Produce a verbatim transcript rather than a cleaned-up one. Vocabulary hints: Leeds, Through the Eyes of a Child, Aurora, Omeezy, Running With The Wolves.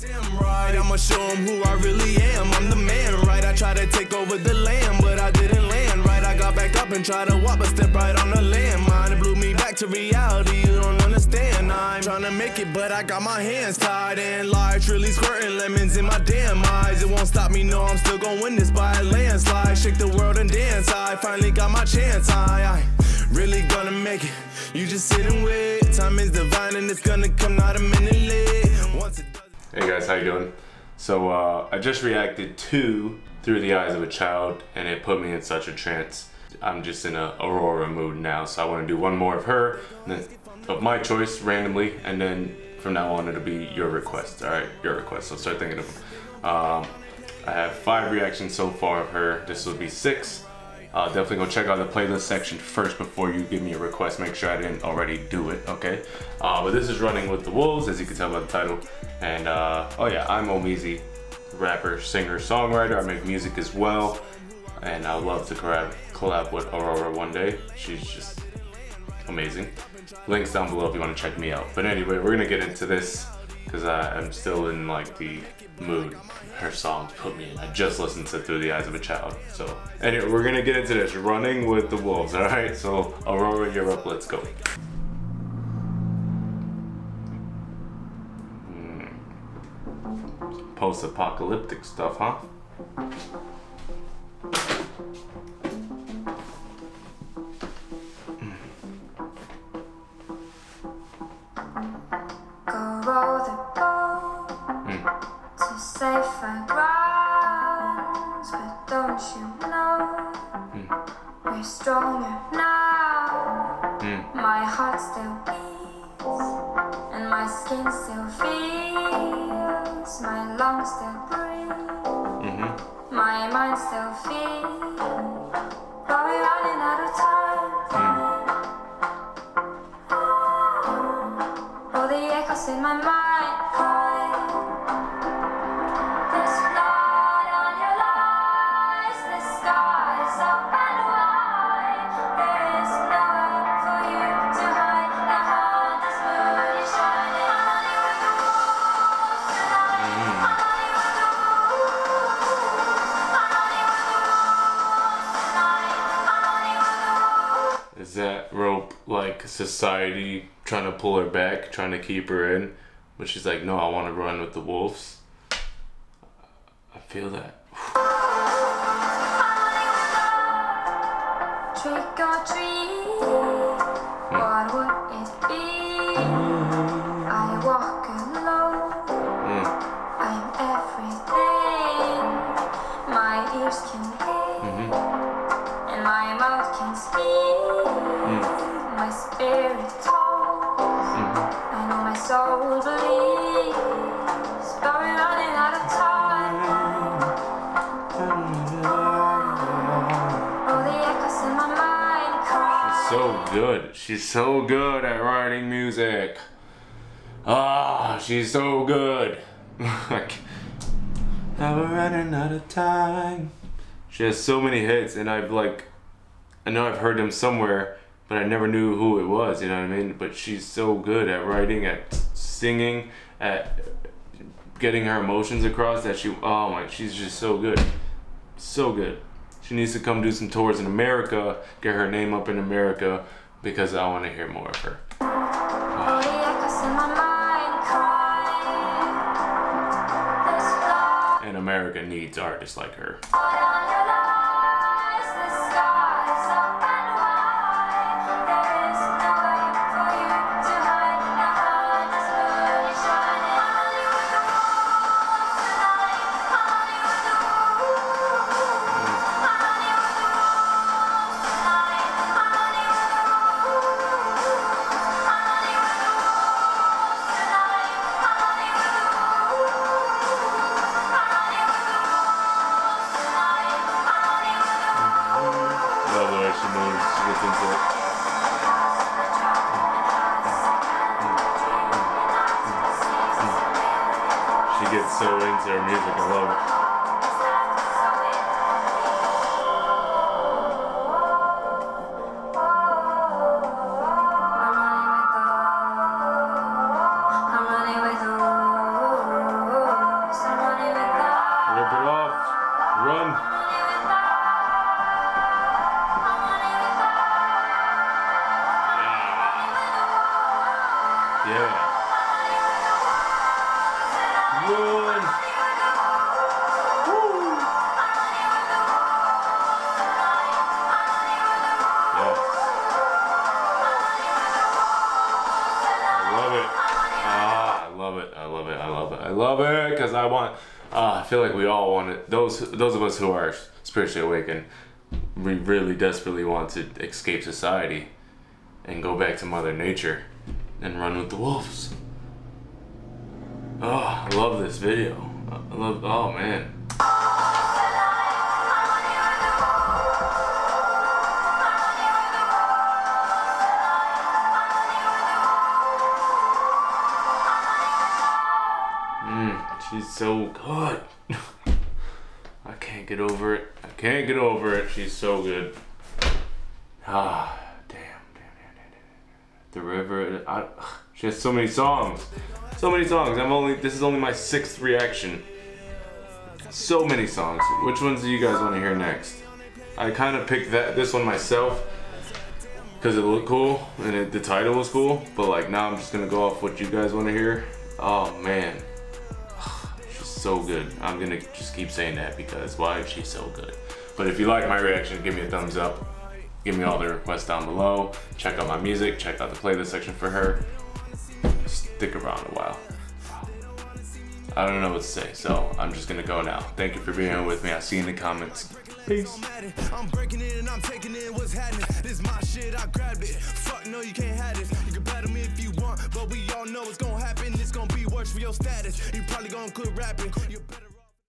Damn right, I'ma show them who I really am. I'm the man, right? I tried to take over the land, but I didn't land, right? I got back up and tried to walk, but step right on the landmine. It blew me back to reality, you don't understand. I'm trying to make it, but I got my hands tied and lights really squirting lemons in my damn eyes. It won't stop me, no, I'm still gonna win this by a landslide. Shake the world and dance, I finally got my chance, I, I really gonna make it. You just sit and wait, time is divine and it's gonna come not a minute late. Once it does. Hey guys, how you doing? So uh, I just reacted to Through the Eyes of a Child and it put me in such a trance. I'm just in a Aurora mood now, so I want to do one more of her, and then of my choice randomly, and then from now on it'll be your request. Alright, your request, so start thinking of them. Um, I have five reactions so far of her, this will be six. Uh, definitely go check out the playlist section first before you give me a request. Make sure I didn't already do it, okay? Uh, but this is Running With The Wolves, as you can tell by the title. And, uh, oh yeah, I'm Omeezy, rapper, singer, songwriter. I make music as well. And I would love to collab, collab with Aurora one day. She's just amazing. Links down below if you want to check me out. But anyway, we're going to get into this because I'm still in, like, the mood her songs put me in. I just listened to Through the Eyes of a Child. So anyway, we're gonna get into this, Running With The Wolves. All right, so Aurora, you're up, let's go. Mm. Post-apocalyptic stuff, huh? Stronger now, mm. My heart still beats, and my skin still feels, my lungs still breathe, mm-hmm. My mind still feels, but we're running out of time. Mm. All the echoes in my mind. That rope, like society trying to pull her back, trying to keep her in, but she's like, no, I want to run with the wolves. I feel that. Trick or treat, hmm. What would it be? Mm-hmm. I walk alone, mm. I'm everything, my ears can hear, mm-hmm. And my mouth can speak. Mm. My spirit talks, mm-hmm. I know my soul believes, but we're running out of time. All the echoes in my mind cry. She's so good. She's so good at writing music. Ah, she's so good. Now we're running out of time. She has so many hits, and I've like, I know I've heard them somewhere, but I never knew who it was, you know what I mean? But she's so good at writing, at singing, at getting her emotions across that she, oh my, she's just so good. So good. She needs to come do some tours in America, get her name up in America, because I want to hear more of her. Wow. And America needs artists like her. She gets so into her music, I love it. on. Love it, because I want uh, I feel like we all want it. Those those of us who are spiritually awakened, we really desperately want to escape society and go back to Mother Nature and run with the wolves. Oh, I love this video. I love, oh man. She's so good. I can't get over it. I can't get over it. She's so good. Ah, damn, damn, damn, damn, damn. The river. I, she has so many songs. So many songs. I'm only. This is only my sixth reaction. So many songs. Which ones do you guys want to hear next? I kind of picked that this one myself because it looked cool and it, the title was cool. But like now, I'm just gonna go off what you guys want to hear. Oh man. So good. I'm gonna just keep saying that because why is she so good? But if you like my reaction, give me a thumbs up. Give me all the requests down below. Check out my music. Check out the playlist section for her. Stick around a while. I don't know what to say, so I'm just gonna go now. Thank you for being here with me. I'll see you in the comments. Peace. I'm breaking it and I'm taking it. What's happening? This my shit. I grab it. Fuck no, you can't have this. You can battle me if you want, but we all know it's gonna happen. It's gonna be worse for your status. You probably gonna quit rapping. You better